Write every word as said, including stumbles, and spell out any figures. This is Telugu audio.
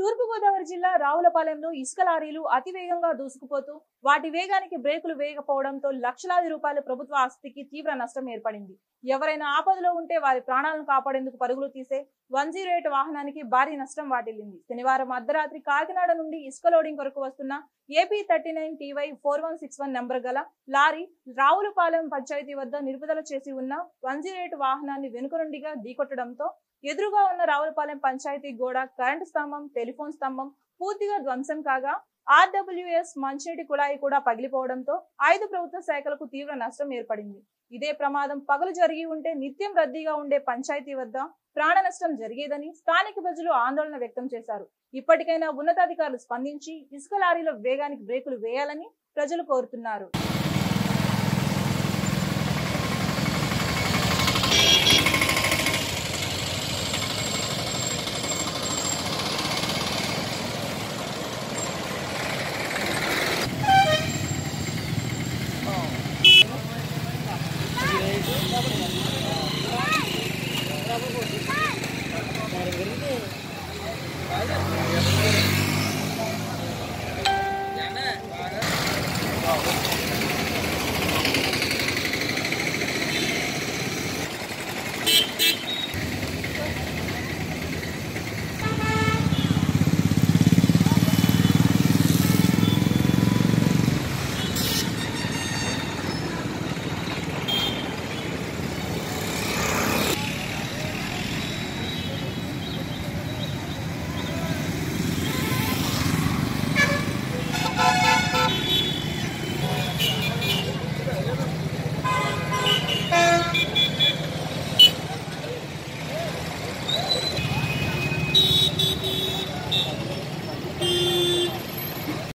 తూర్పుగోదావరి జిల్లా రావులపాలెంలో ఇసుక లారీలు అతివేగంగా దూసుకుపోతూ వాటి వేగానికి బ్రేకులు వేయకపోవడంతో లక్షలాది రూపాయల ప్రభుత్వ ఆస్తికి తీవ్ర నష్టం ఏర్పడింది. ఎవరైనా ఆపదలో ఉంటే వారి ప్రాణాలను కాపాడేందుకు పరుగులు తీసే వన్ జీరో ఎయిట్ వాహనానికి భారీ నష్టం వాటిల్లింది. శనివారం అర్ధరాత్రి కాకినాడ నుండి ఇసుక లోడింగ్ కొరకు వస్తున్న AP thirty nine TY four one six one number గల లారీ రావులపాలెం పంచాయతీ వద్ద నిలుపుదల చేసి ఉన్న వన్ జీరో ఎయిట్ వాహనాన్ని వెనుక నుండిగా ఢీకొట్టడంతో ఎదురుగా ఉన్న రావులపాలెం పంచాయతీ గోడ, కరెంటు స్తంభం, టెలిఫోన్ స్తంభం పూర్తిగా ధ్వంసం కాగా ఆర్ డబ్ల్యూ ఎస్ మంచినీటి కుళాయి కూడా పగిలిపోవడంతో ఐదు ప్రభుత్వ శాఖలకు తీవ్ర నష్టం ఏర్పడింది. ఇదే ప్రమాదం పగలు జరిగి ఉంటే నిత్యం రద్దీగా ఉండే పంచాయతీ వద్ద ప్రాణ నష్టం జరిగేదని స్థానిక ప్రజలు ఆందోళన వ్యక్తం చేశారు. ఇప్పటికైనా ఉన్నతాధికారులు స్పందించి ఇసుక లారీల వేగానికి బ్రేకులు వేయాలని ప్రజలు కోరుతున్నారు.